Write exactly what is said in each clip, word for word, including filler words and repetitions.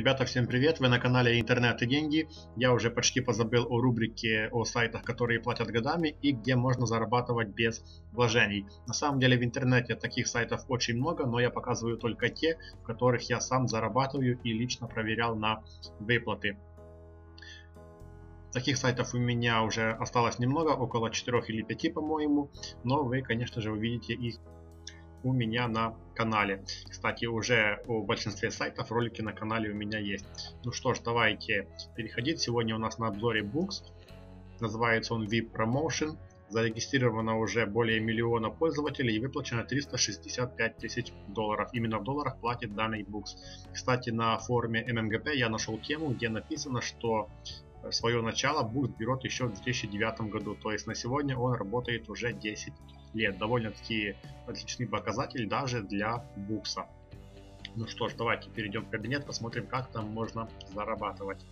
Ребята, всем привет! Вы на канале Интернет и Деньги. Я уже почти позабыл о рубрике о сайтах, которые платят годами и где можно зарабатывать без вложений. На самом деле в интернете таких сайтов очень много, но я показываю только те, в которых я сам зарабатываю и лично проверял на выплаты. Таких сайтов у меня уже осталось немного, около четырёх или пяти, по-моему, но вы, конечно же, увидите их у меня на канале. Кстати, уже о большинстве сайтов ролики на канале у меня есть. Ну что ж, давайте переходить. Сегодня у нас на обзоре Books. Называется он ви ай пи Promotion. Зарегистрировано уже более миллиона пользователей и выплачено триста шестьдесят пять тысяч долларов. Именно в долларах платит данный Books. Кстати, на форуме эм эм джи пи я нашел тему, где написано, что свое начало Books берет еще в две тысячи девятом году. То есть на сегодня он работает уже десять лет. Довольно-таки отличный показатель даже для Books. Ну что ж, давайте перейдем в кабинет, посмотрим, как там можно зарабатывать.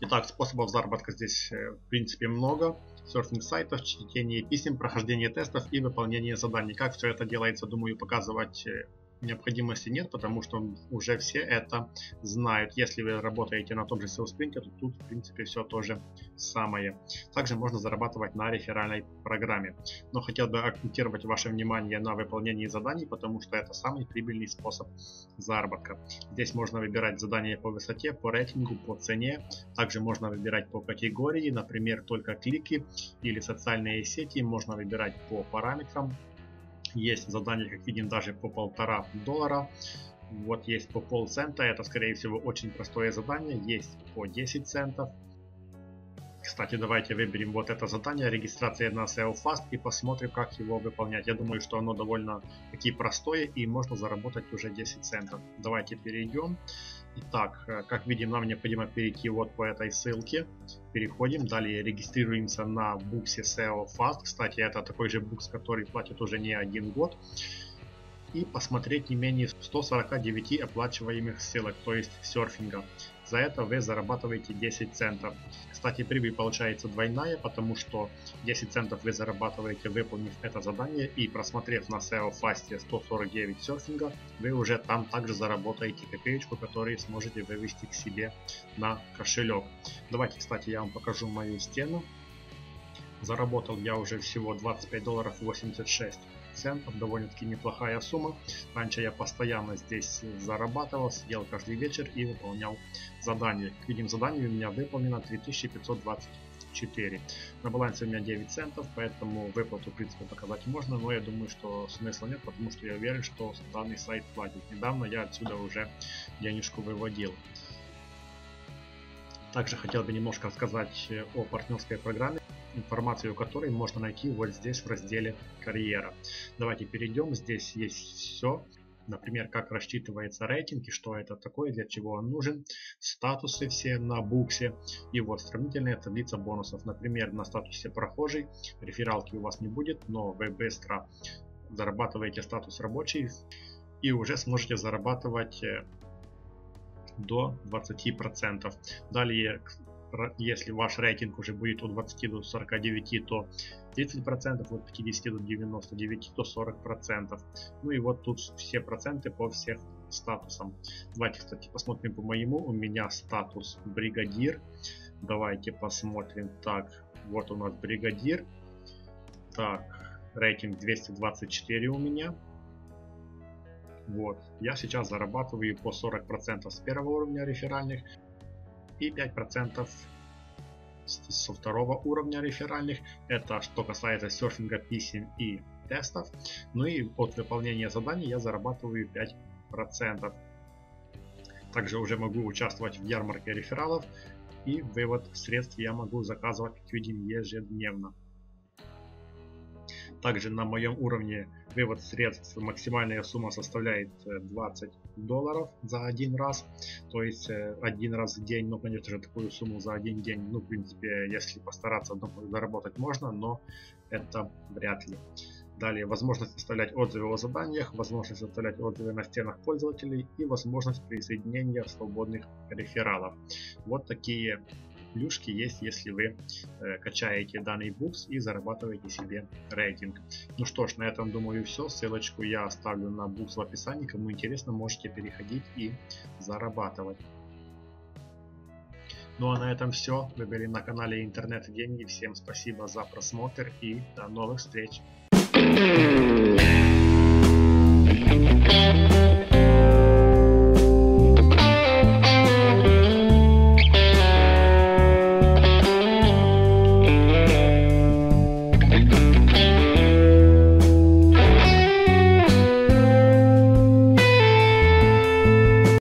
Итак, способов заработка здесь в принципе много. Серфинг сайтов, чтение писем, прохождение тестов и выполнение заданий. Как все это делается, думаю, показывать необходимости нет, потому что уже все это знают. Если вы работаете на том же SeoSprinter, то тут в принципе все то же самое. Также можно зарабатывать на реферальной программе. Но хотел бы акцентировать ваше внимание на выполнении заданий, потому что это самый прибыльный способ заработка. Здесь можно выбирать задания по высоте, по рейтингу, по цене. Также можно выбирать по категории, например, только клики или социальные сети. Можно выбирать по параметрам. Есть задания, как видим, даже по полтора доллара. Вот есть по полцента. Это, скорее всего, очень простое задание. Есть по десять центов. Кстати, давайте выберем вот это задание. Регистрация на эс и о Fast и посмотрим, как его выполнять. Я думаю, что оно довольно-таки простое и можно заработать уже десять центов. Давайте перейдем. Итак, как видим, нам необходимо перейти вот по этой ссылке. Переходим, далее регистрируемся на Books эс и о Fast. Кстати, это такой же Books, который платит уже не один год. И посмотреть не менее ста сорока девяти оплачиваемых ссылок, то есть серфинга. За это вы зарабатываете десять центов. Кстати, прибыль получается двойная, потому что десять центов вы зарабатываете, выполнив это задание, и просмотрев на эс и о Fast сто сорок девять серфинга, вы уже там также заработаете копеечку, которую сможете вывести к себе на кошелек. Давайте, кстати, я вам покажу мою стену. Заработал я уже всего двадцать пять долларов восемьдесят шесть центов, довольно-таки неплохая сумма. Раньше я постоянно здесь зарабатывал, сидел каждый вечер и выполнял задания. Как видим, задание у меня выполнено три тысячи пятьсот двадцать четыре. На балансе у меня девять центов, поэтому выплату, в принципе, показать можно, но я думаю, что смысла нет, потому что я уверен, что данный сайт платит. Недавно я отсюда уже денежку выводил. Также хотел бы немножко рассказать о партнерской программе, информацию о которой можно найти вот здесь в разделе «Карьера». Давайте перейдем, здесь есть все. Например, как рассчитывается рейтинг и что это такое, для чего он нужен. Статусы все на буксе. И вот сравнительная таблица бонусов. Например, на статусе «Прохожий» рефералки у вас не будет, но вы быстро зарабатываете статус «Рабочий» и уже сможете зарабатывать до двадцати процентов. Далее, если ваш рейтинг уже будет от двадцати до сорока девяти, то тридцать процентов, от пятидесяти до девяноста девяти, то сорок процентов. Ну и вот тут все проценты по всех статусам. Давайте, кстати, посмотрим по моему. У меня статус бригадир. Давайте посмотрим. Так, вот у нас бригадир. Так, рейтинг двести двадцать четыре у меня. Вот, я сейчас зарабатываю по сорок процентов с первого уровня реферальных и пять процентов со второго уровня реферальных. Это что касается серфинга, писем и тестов. Ну и от выполнения заданий я зарабатываю пять процентов. Также уже могу участвовать в ярмарке рефералов. И вывод средств я могу заказывать, как видим, ежедневно. Также на моем уровне вывод средств максимальная сумма составляет двадцать долларов за один раз. То есть один раз в день, ну конечно же такую сумму за один день, ну в принципе если постараться, думаю, заработать можно, но это вряд ли. Далее возможность оставлять отзывы о заданиях, возможность оставлять отзывы на стенах пользователей и возможность присоединения свободных рефералов. Вот такие плюшки есть, если вы э, качаете данный Books и зарабатываете себе рейтинг. Ну что ж, на этом, думаю, все. Ссылочку я оставлю на Books в описании. Кому интересно, можете переходить и зарабатывать. Ну а на этом все. Вы были на канале Интернет и Деньги. Всем спасибо за просмотр и до новых встреч.